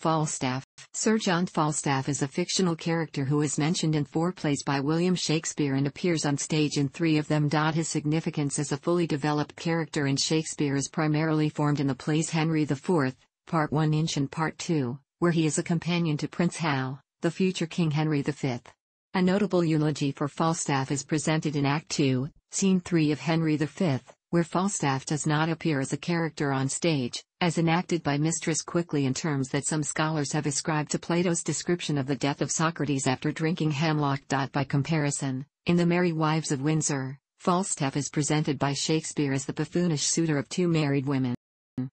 Falstaff. Sir John Falstaff is a fictional character who is mentioned in 4 plays by William Shakespeare and appears on stage in 3 of them. His significance as a fully developed character in Shakespeare is primarily formed in the plays Henry IV, Part 1 Inch and Part 2, where he is a companion to Prince Hal, the future King Henry V. A notable eulogy for Falstaff is presented in Act 2, Scene 3 of Henry V, where Falstaff does not appear as a character on stage, as enacted by Mistress Quickly, in terms that some scholars have ascribed to Plato's description of the death of Socrates after drinking hemlock. By comparison, in The Merry Wives of Windsor, Falstaff is presented by Shakespeare as the buffoonish suitor of 2 married women.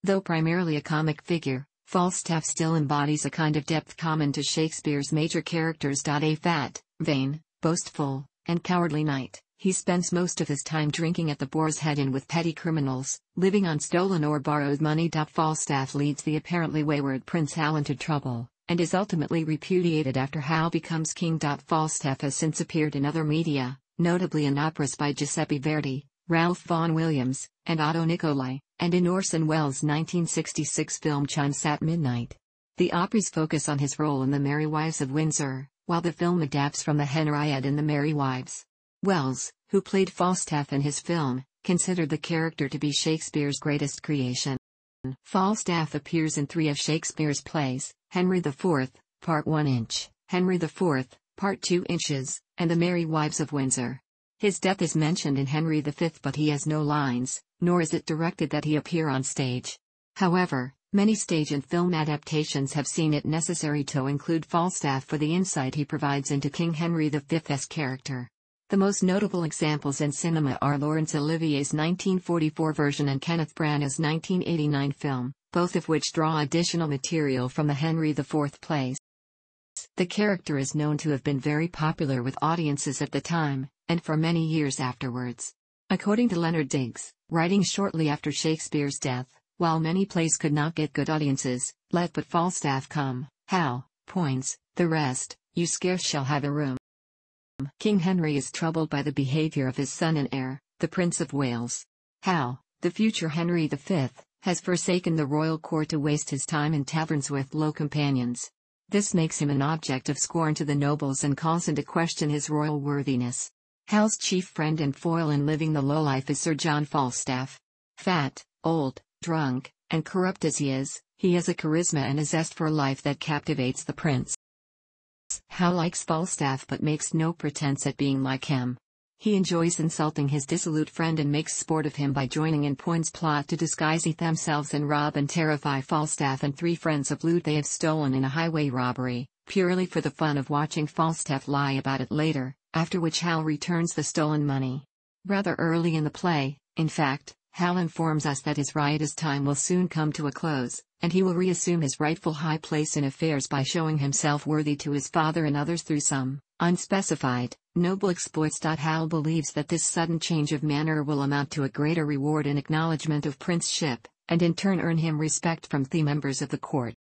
Though primarily a comic figure, Falstaff still embodies a kind of depth common to Shakespeare's major characters. A fat, vain, boastful, and cowardly knight, he spends most of his time drinking at the Boar's Head Inn with petty criminals, living on stolen or borrowed money. Falstaff leads the apparently wayward Prince Hal into trouble, and is ultimately repudiated after Hal becomes king. Falstaff has since appeared in other media, notably in operas by Giuseppe Verdi, Ralph Vaughan Williams, and Otto Nicolai, and in Orson Welles' 1966 film Chimes at Midnight. The operas focus on his role in The Merry Wives of Windsor, while the film adapts from The Henriad and The Merry Wives. Wells, who played Falstaff in his film, considered the character to be Shakespeare's greatest creation. Falstaff appears in 3 of Shakespeare's plays, Henry IV, Part 1 Inch, Henry IV, Part 2 Inches, and The Merry Wives of Windsor. His death is mentioned in Henry V, but he has no lines, nor is it directed that he appear on stage. However, many stage and film adaptations have seen it necessary to include Falstaff for the insight he provides into King Henry V's character. The most notable examples in cinema are Laurence Olivier's 1944 version and Kenneth Branagh's 1989 film, both of which draw additional material from the Henry IV plays. The character is known to have been very popular with audiences at the time, and for many years afterwards. According to Leonard Diggs, writing shortly after Shakespeare's death, while many plays could not get good audiences, let but Falstaff come, how, points, the rest, you scarce shall have a room. King Henry is troubled by the behavior of his son and heir, the Prince of Wales. Hal, the future Henry V, has forsaken the royal court to waste his time in taverns with low companions. This makes him an object of scorn to the nobles and calls into question his royal worthiness. Hal's chief friend and foil in living the low life is Sir John Falstaff. Fat, old, drunk, and corrupt as he has a charisma and a zest for life that captivates the prince. Hal likes Falstaff but makes no pretense at being like him. He enjoys insulting his dissolute friend and makes sport of him by joining in Poine's plot to disguise themselves and rob and terrify Falstaff and 3 friends of loot they have stolen in a highway robbery, purely for the fun of watching Falstaff lie about it later, after which Hal returns the stolen money. Rather early in the play, in fact, Hal informs us that his riotous time will soon come to a close, and he will reassume his rightful high place in affairs by showing himself worthy to his father and others through some, unspecified, noble exploits. Hal believes that this sudden change of manner will amount to a greater reward in acknowledgement of princeship, and in turn earn him respect from the members of the court.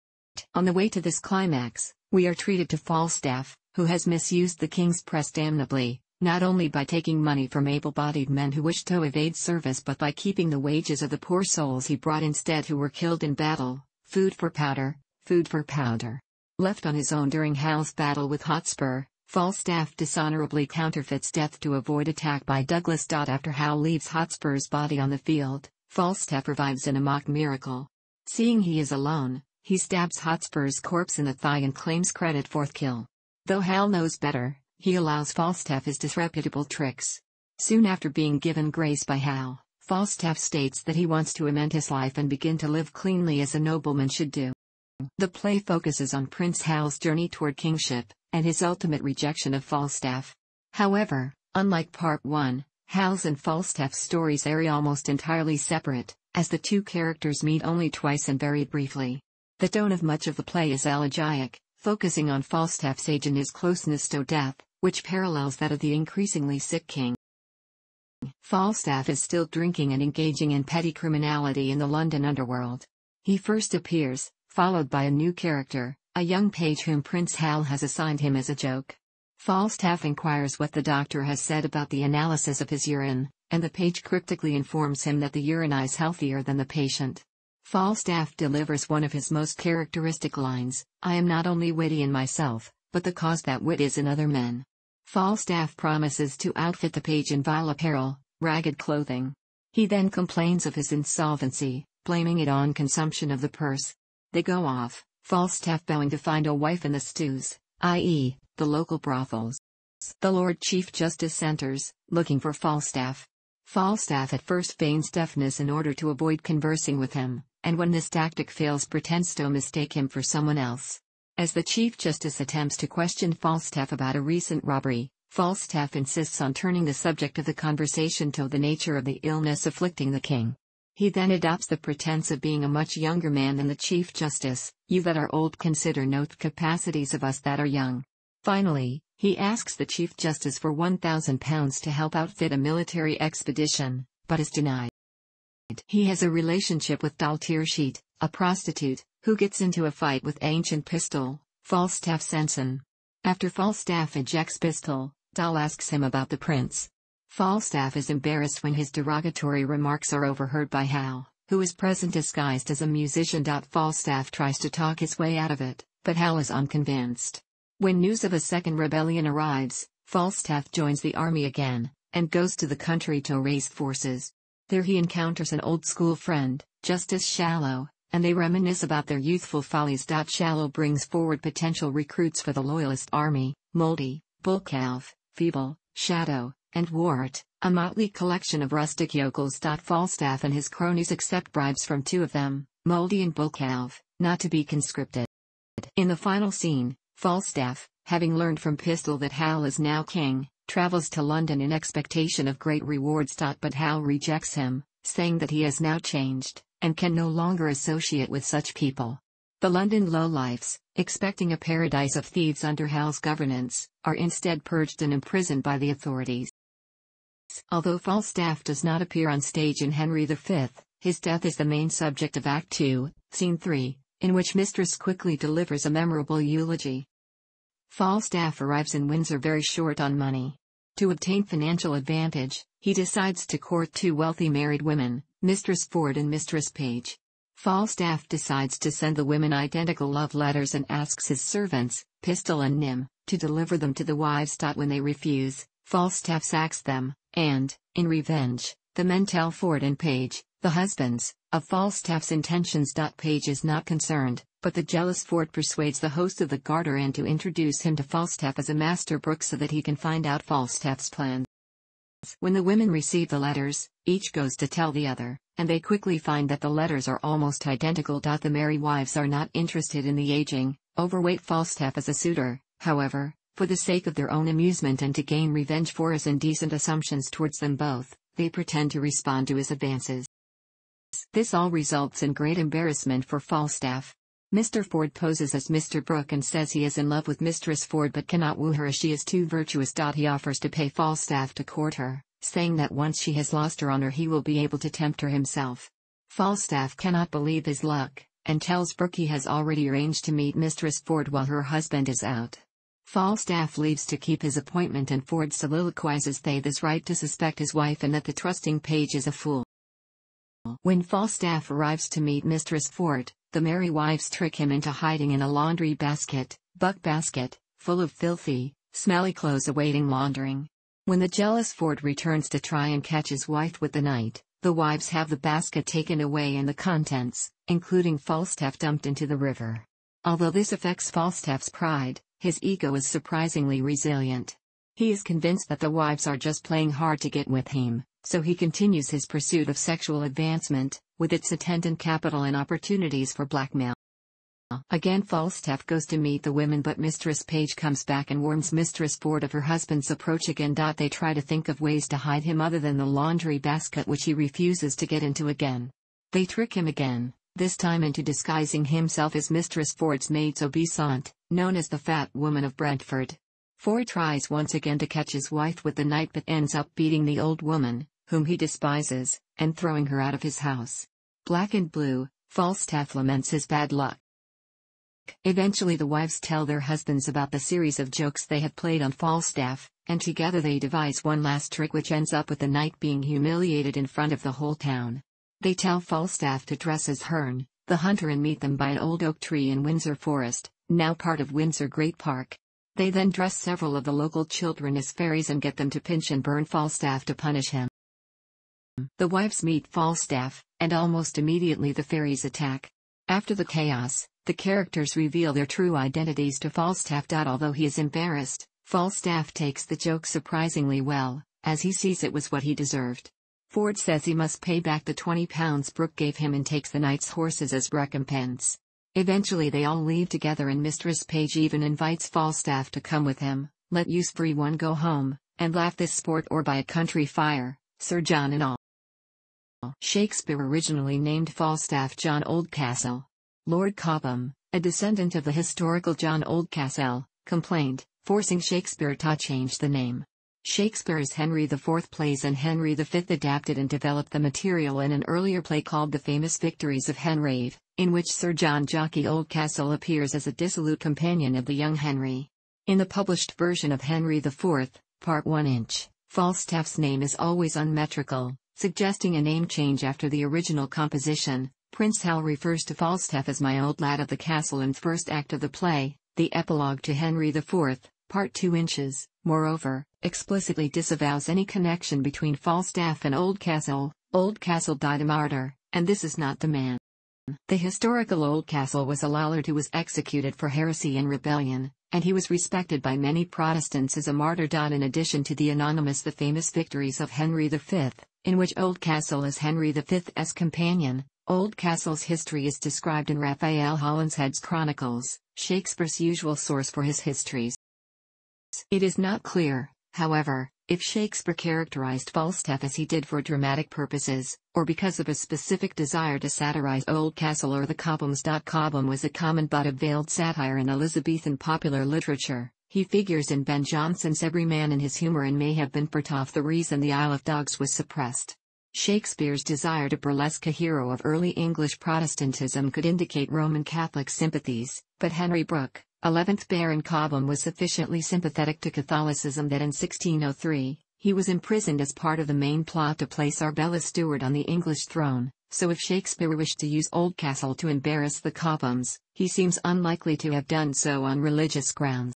On the way to this climax, we are treated to Falstaff, who has misused the king's press damnably, not only by taking money from able-bodied men who wished to evade service but by keeping the wages of the poor souls he brought instead who were killed in battle, food for powder, food for powder. Left on his own during Hal's battle with Hotspur, Falstaff dishonorably counterfeits death to avoid attack by Douglas. After Hal leaves Hotspur's body on the field, Falstaff revives in a mock miracle. Seeing he is alone, he stabs Hotspur's corpse in the thigh and claims credit for the kill. Though Hal knows better, he allows Falstaff his disreputable tricks. Soon after being given grace by Hal, Falstaff states that he wants to amend his life and begin to live cleanly as a nobleman should do. The play focuses on Prince Hal's journey toward kingship, and his ultimate rejection of Falstaff. However, unlike Part 1, Hal's and Falstaff's stories are almost entirely separate, as the 2 characters meet only twice and very briefly. The tone of much of the play is elegiac, focusing on Falstaff's age and his closeness to death, which parallels that of the increasingly sick king. Falstaff is still drinking and engaging in petty criminality in the London underworld. He first appears, followed by a new character, a young page whom Prince Hal has assigned him as a joke. Falstaff inquires what the doctor has said about the analysis of his urine, and the page cryptically informs him that the urine is healthier than the patient. Falstaff delivers one of his most characteristic lines, "I am not only witty in myself, but the cause that wit is in other men." Falstaff promises to outfit the page in vile apparel, ragged clothing. He then complains of his insolvency, blaming it on consumption of the purse. They go off, Falstaff vowing to find a wife in the stews, i.e., the local brothels. The Lord Chief Justice enters, looking for Falstaff. Falstaff at first feigns deafness in order to avoid conversing with him, and when this tactic fails pretends to mistake him for someone else. As the Chief Justice attempts to question Falstaff about a recent robbery, Falstaff insists on turning the subject of the conversation to the nature of the illness afflicting the king. He then adopts the pretense of being a much younger man than the Chief Justice, "You that are old consider note the capacities of us that are young." Finally, he asks the Chief Justice for £1,000 to help outfit a military expedition, but is denied. He has a relationship with Doll Tearsheet, a prostitute, who gets into a fight with Ancient Pistol, Falstaff's ensign. After Falstaff ejects Pistol, Doll asks him about the prince. Falstaff is embarrassed when his derogatory remarks are overheard by Hal, who is present disguised as a musician. Falstaff tries to talk his way out of it, but Hal is unconvinced. When news of a second rebellion arrives, Falstaff joins the army again, and goes to the country to raise forces. There he encounters an old school friend, Justice Shallow, and they reminisce about their youthful follies. Shallow brings forward potential recruits for the Loyalist army, Moldy, Bullcalf, Feeble, Shadow, and Wart, a motley collection of rustic yokels. Falstaff and his cronies accept bribes from two of them, Moldy and Bullcalf, not to be conscripted. In the final scene, Falstaff, having learned from Pistol that Hal is now king, travels to London in expectation of great rewards. But Hal rejects him, saying that he has now changed, and can no longer associate with such people. The London lowlifes, expecting a paradise of thieves under Hal's governance, are instead purged and imprisoned by the authorities. Although Falstaff does not appear on stage in Henry V, his death is the main subject of Act 2, Scene 3, in which Mistress Quickly delivers a memorable eulogy. Falstaff arrives in Windsor very short on money. To obtain financial advantage, he decides to court two wealthy married women, Mistress Ford and Mistress Page. Falstaff decides to send the women identical love letters and asks his servants, Pistol and Nim, to deliver them to the wives. When they refuse, Falstaff sacks them, and, in revenge, the men tell Ford and Page, the husbands, of Falstaff's intentions. Page is not concerned, but the jealous Ford persuades the host of the Garter Inn to introduce him to Falstaff as a Master Brook so that he can find out Falstaff's plans. When the women receive the letters, each goes to tell the other, and they quickly find that the letters are almost identical. The merry wives are not interested in the aging, overweight Falstaff as a suitor, however, for the sake of their own amusement and to gain revenge for his indecent assumptions towards them both, they pretend to respond to his advances. This all results in great embarrassment for Falstaff. Mr. Ford poses as Mr. Brook and says he is in love with Mistress Ford but cannot woo her as she is too virtuous. He offers to pay Falstaff to court her, saying that once she has lost her honor he will be able to tempt her himself. Falstaff cannot believe his luck, and tells Brook he has already arranged to meet Mistress Ford while her husband is out. Falstaff leaves to keep his appointment and Ford soliloquizes they this right to suspect his wife and that the trusting Page is a fool. When Falstaff arrives to meet Mistress Ford, the merry wives trick him into hiding in a laundry basket, buck basket, full of filthy, smelly clothes awaiting laundering. When the jealous Ford returns to try and catch his wife with the knight, the wives have the basket taken away and the contents, including Falstaff, dumped into the river. Although this affects Falstaff's pride, his ego is surprisingly resilient. He is convinced that the wives are just playing hard to get with him, so he continues his pursuit of sexual advancement, with its attendant capital and opportunities for blackmail. Again Falstaff goes to meet the women but Mistress Page comes back and warns Mistress Ford of her husband's approach again. They try to think of ways to hide him other than the laundry basket, which he refuses to get into again. They trick him again, this time into disguising himself as Mistress Ford's maid-obisant, known as the Fat Woman of Brentford. Ford tries once again to catch his wife with the knife but ends up beating the old woman, whom he despises, and throwing her out of his house. Black and blue, Falstaff laments his bad luck. Eventually the wives tell their husbands about the series of jokes they have played on Falstaff, and together they devise one last trick which ends up with the knight being humiliated in front of the whole town. They tell Falstaff to dress as Herne, the hunter, and meet them by an old oak tree in Windsor Forest, now part of Windsor Great Park. They then dress several of the local children as fairies and get them to pinch and burn Falstaff to punish him. The wives meet Falstaff, and almost immediately the fairies attack. After the chaos, the characters reveal their true identities to Falstaff. Although he is embarrassed, Falstaff takes the joke surprisingly well, as he sees it was what he deserved. Ford says he must pay back the £20 Brook gave him and takes the knight's horses as recompense. Eventually they all leave together, and Mistress Page even invites Falstaff to come with him, let you free one go home, and laugh this sport or by a country fire, Sir John and all. Shakespeare originally named Falstaff John Oldcastle. Lord Cobham, a descendant of the historical John Oldcastle, complained, forcing Shakespeare to change the name. Shakespeare's Henry IV plays and Henry V adapted and developed the material in an earlier play called The Famous Victories of Henry V, in which Sir John Jockey Oldcastle appears as a dissolute companion of the young Henry. In the published version of Henry IV, Part 1, Falstaff's name is always unmetrical, suggesting a name change after the original composition. Prince Hal refers to Falstaff as my old lad of the castle in the first act of the play. The epilogue to Henry IV, Part 2, moreover, explicitly disavows any connection between Falstaff and Oldcastle. Oldcastle died a martyr, and this is not the man. The historical Oldcastle was a Lollard who was executed for heresy and rebellion, and he was respected by many Protestants as a martyr. In addition to the anonymous The Famous Victories of Henry V, in which Oldcastle is Henry V's companion, Oldcastle's history is described in Raphael Holinshead's Chronicles, Shakespeare's usual source for his histories. It is not clear, however, if Shakespeare characterized Falstaff as he did for dramatic purposes, or because of a specific desire to satirize Oldcastle or the Cobhams. Cobham was a common but a veiled satire in Elizabethan popular literature. He figures in Ben Jonson's Everyman in His Humour and may have been perhaps the reason the Isle of Dogs was suppressed. Shakespeare's desire to burlesque a hero of early English Protestantism could indicate Roman Catholic sympathies, but Henry Brook, 11th Baron Cobham, was sufficiently sympathetic to Catholicism that in 1603, he was imprisoned as part of the main plot to place Arbella Stuart on the English throne, so if Shakespeare wished to use Oldcastle to embarrass the Cobhams, he seems unlikely to have done so on religious grounds.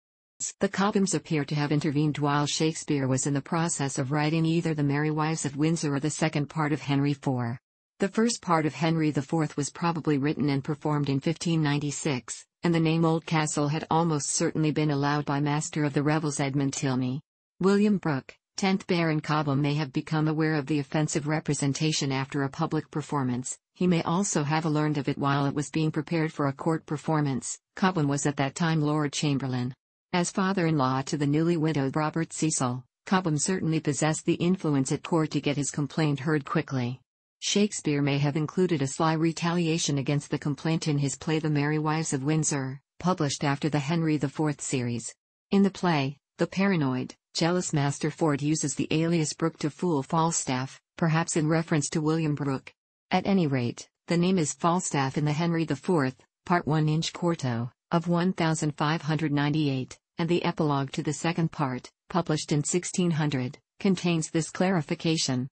The Cobhams appear to have intervened while Shakespeare was in the process of writing either The Merry Wives of Windsor or the second part of Henry IV. The first part of Henry IV was probably written and performed in 1596. And the name Oldcastle had almost certainly been allowed by Master of the Revels Edmund Tilney. William Brook, 10th Baron Cobham, may have become aware of the offensive representation after a public performance. He may also have learned of it while it was being prepared for a court performance. Cobham was at that time Lord Chamberlain. As father-in-law to the newly widowed Robert Cecil, Cobham certainly possessed the influence at court to get his complaint heard quickly. Shakespeare may have included a sly retaliation against the complaint in his play The Merry Wives of Windsor, published after the Henry IV series. In the play, the paranoid, jealous Master Ford uses the alias Brook to fool Falstaff, perhaps in reference to William Brook. At any rate, the name is Falstaff in the Henry IV, Part 1, quarto, of 1598, and the epilogue to the second part, published in 1600, contains this clarification.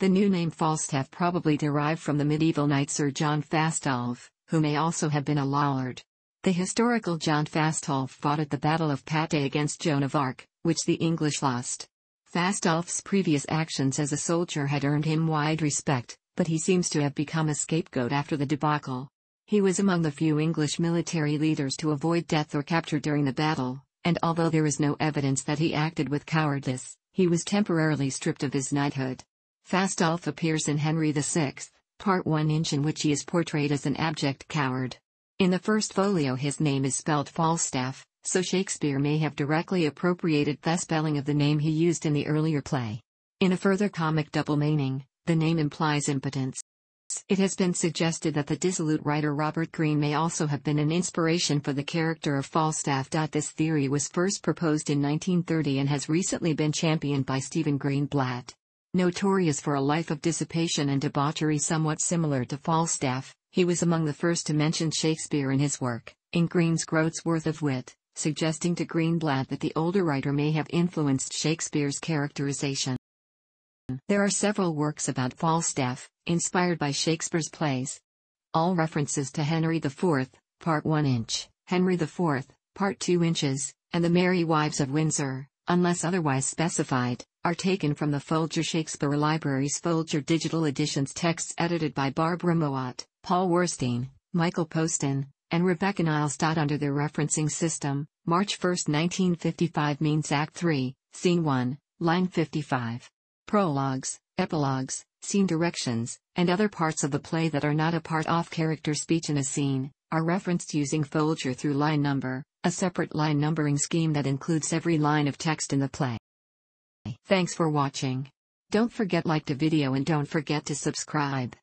The new name Falstaff probably derived from the medieval knight Sir John Fastolf, who may also have been a Lollard. The historical John Fastolf fought at the Battle of Patay against Joan of Arc, which the English lost. Fastolf's previous actions as a soldier had earned him wide respect, but he seems to have become a scapegoat after the debacle. He was among the few English military leaders to avoid death or capture during the battle, and although there is no evidence that he acted with cowardice, he was temporarily stripped of his knighthood. Falstaff appears in Henry VI, Part 1, in which he is portrayed as an abject coward. In the first folio his name is spelled Falstaff, so Shakespeare may have directly appropriated the spelling of the name he used in the earlier play. In a further comic double meaning, the name implies impotence. It has been suggested that the dissolute writer Robert Greene may also have been an inspiration for the character of Falstaff. This theory was first proposed in 1930 and has recently been championed by Stephen Greenblatt. Notorious for a life of dissipation and debauchery somewhat similar to Falstaff, he was among the first to mention Shakespeare in his work, in Greene's Groat's Worth of Wit, suggesting to Greenblatt that the older writer may have influenced Shakespeare's characterization. There are several works about Falstaff, inspired by Shakespeare's plays. All references to Henry IV, Part 1 inch, Henry IV, Part 2 inches, and The Merry Wives of Windsor, unless otherwise specified, are taken from the Folger Shakespeare Library's Folger Digital Editions texts edited by Barbara Mowat, Paul Werstein, Michael Poston, and Rebecca Niles. Under their referencing system, March 1, 1955 means Act 3, Scene 1, Line 55. Prologues, epilogues, scene directions, and other parts of the play that are not a part of character speech in a scene, are referenced using Folger through line number, a separate line numbering scheme that includes every line of text in the play. Thanks for watching. Don't forget to like the video and don't forget to subscribe.